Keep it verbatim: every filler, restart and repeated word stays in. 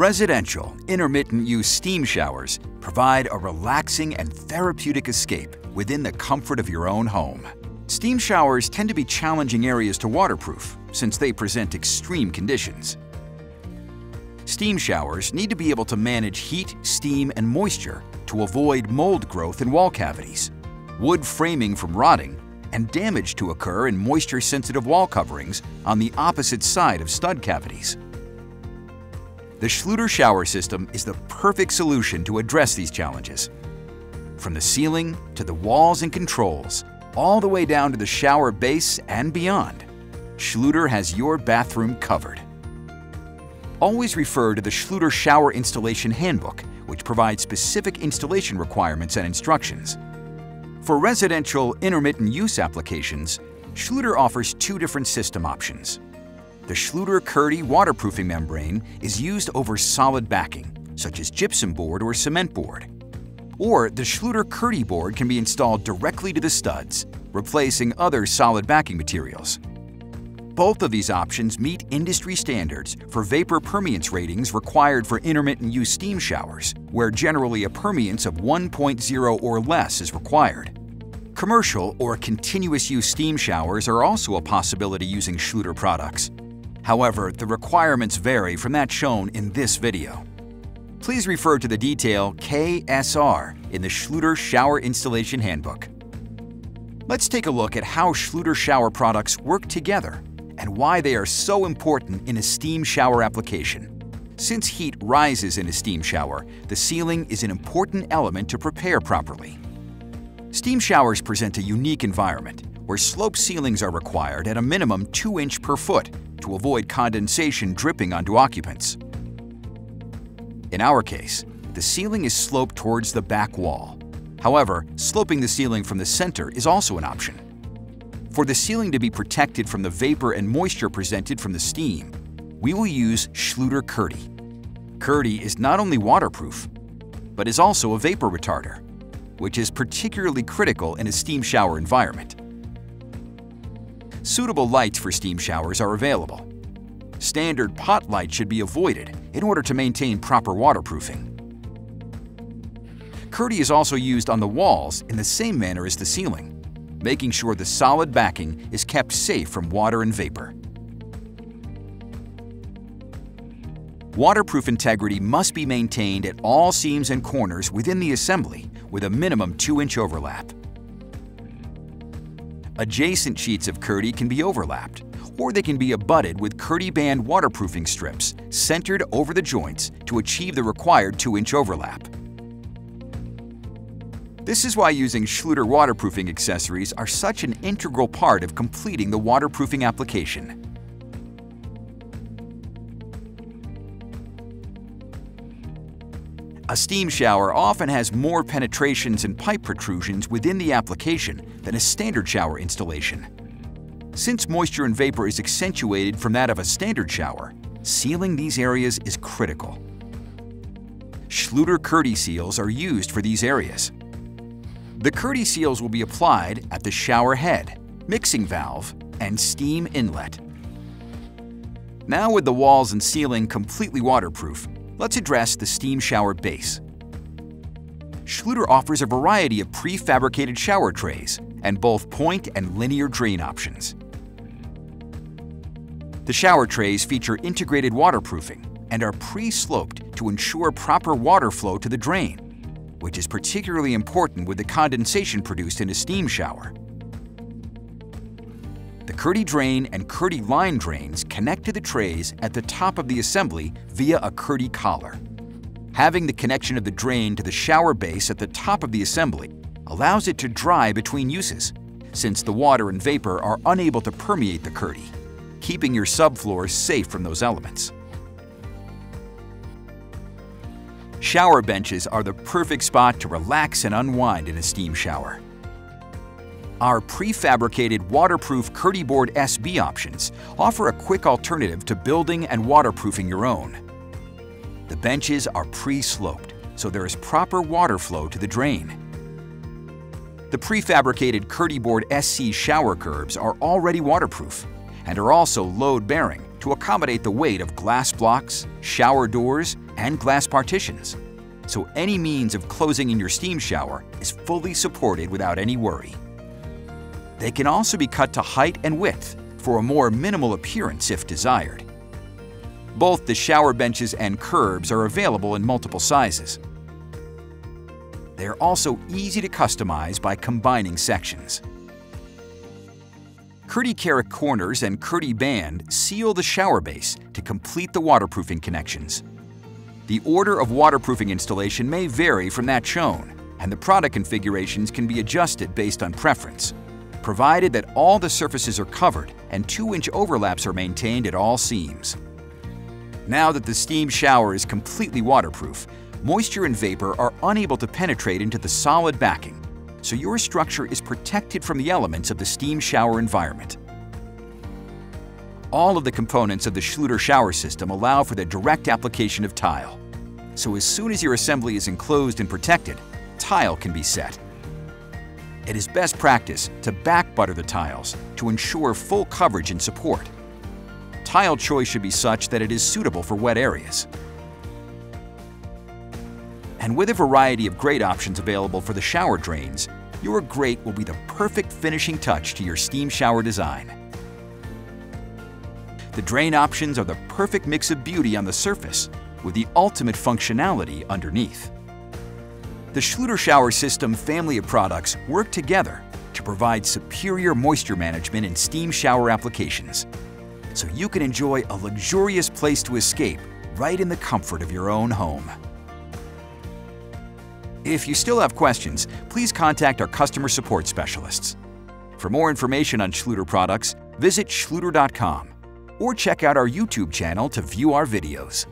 Residential, intermittent-use steam showers provide a relaxing and therapeutic escape within the comfort of your own home. Steam showers tend to be challenging areas to waterproof since they present extreme conditions. Steam showers need to be able to manage heat, steam, and moisture to avoid mold growth in wall cavities, wood framing from rotting, and damage to occur in moisture-sensitive wall coverings on the opposite side of stud cavities. The Schluter-Shower System is the perfect solution to address these challenges. From the ceiling to the walls and controls, all the way down to the shower base and beyond, Schluter has your bathroom covered. Always refer to the Schluter Shower Installation Handbook, which provides specific installation requirements and instructions. For residential intermittent use applications, Schluter offers two different system options. The Schluter-KERDI waterproofing membrane is used over solid backing, such as gypsum board or cement board. Or the KERDI board can be installed directly to the studs, replacing other solid backing materials. Both of these options meet industry standards for vapor permeance ratings required for intermittent use steam showers, where generally a permeance of one point zero or less is required. Commercial or continuous use steam showers are also a possibility using Schluter products. However, the requirements vary from that shown in this video. Please refer to the detail K S R in the Schluter Shower Installation Handbook. Let's take a look at how Schluter shower products work together and why they are so important in a steam shower application. Since heat rises in a steam shower, the ceiling is an important element to prepare properly. Steam showers present a unique environment where slope ceilings are required at a minimum two inch per foot to avoid condensation dripping onto occupants. In our case, the ceiling is sloped towards the back wall. However, sloping the ceiling from the center is also an option. For the ceiling to be protected from the vapor and moisture presented from the steam, we will use Schluter-KERDI. KERDI is not only waterproof, but is also a vapor retarder, which is particularly critical in a steam shower environment. Suitable lights for steam showers are available. Standard pot light should be avoided in order to maintain proper waterproofing. KERDI is also used on the walls in the same manner as the ceiling, making sure the solid backing is kept safe from water and vapor. Waterproof integrity must be maintained at all seams and corners within the assembly with a minimum two inch overlap. Adjacent sheets of KERDI can be overlapped, or they can be abutted with KERDI band waterproofing strips centered over the joints to achieve the required two inch overlap. This is why using Schluter waterproofing accessories are such an integral part of completing the waterproofing application. A steam shower often has more penetrations and pipe protrusions within the application than a standard shower installation. Since moisture and vapor is accentuated from that of a standard shower, sealing these areas is critical. Schluter-KERDI seals are used for these areas. The KERDI seals will be applied at the shower head, mixing valve, and steam inlet. Now with the walls and ceiling completely waterproof, let's address the steam shower base. Schluter offers a variety of prefabricated shower trays and both point and linear drain options. The shower trays feature integrated waterproofing and are pre-sloped to ensure proper water flow to the drain, which is particularly important with the condensation produced in a steam shower. The KERDI drain and KERDI line drains connect to the trays at the top of the assembly via a KERDI collar. Having the connection of the drain to the shower base at the top of the assembly allows it to dry between uses, since the water and vapor are unable to permeate the KERDI, keeping your subfloors safe from those elements. Shower benches are the perfect spot to relax and unwind in a steam shower. Our prefabricated waterproof KERDI-BOARD S B options offer a quick alternative to building and waterproofing your own. The benches are pre-sloped, so there is proper water flow to the drain. The prefabricated KERDI-BOARD S C shower curbs are already waterproof and are also load-bearing, to accommodate the weight of glass blocks, shower doors, and glass partitions, so any means of closing in your steam shower is fully supported without any worry. They can also be cut to height and width for a more minimal appearance if desired. Both the shower benches and curbs are available in multiple sizes. They are also easy to customize by combining sections. KERDI-KERRIC Corners and KERDI band seal the shower base to complete the waterproofing connections. The order of waterproofing installation may vary from that shown, and the product configurations can be adjusted based on preference, provided that all the surfaces are covered and two inch overlaps are maintained at all seams. Now that the steam shower is completely waterproof, moisture and vapor are unable to penetrate into the solid backing, so your structure is protected from the elements of the steam shower environment. All of the components of the Schluter shower system allow for the direct application of tile, so as soon as your assembly is enclosed and protected, tile can be set. It is best practice to back butter the tiles to ensure full coverage and support. Tile choice should be such that it is suitable for wet areas. And with a variety of grate options available for the shower drains, your grate will be the perfect finishing touch to your steam shower design. The drain options are the perfect mix of beauty on the surface with the ultimate functionality underneath. The Schluter Shower System family of products work together to provide superior moisture management in steam shower applications, so you can enjoy a luxurious place to escape right in the comfort of your own home. If you still have questions, please contact our customer support specialists. For more information on Schluter products, visit schluter dot com or check out our YouTube channel to view our videos.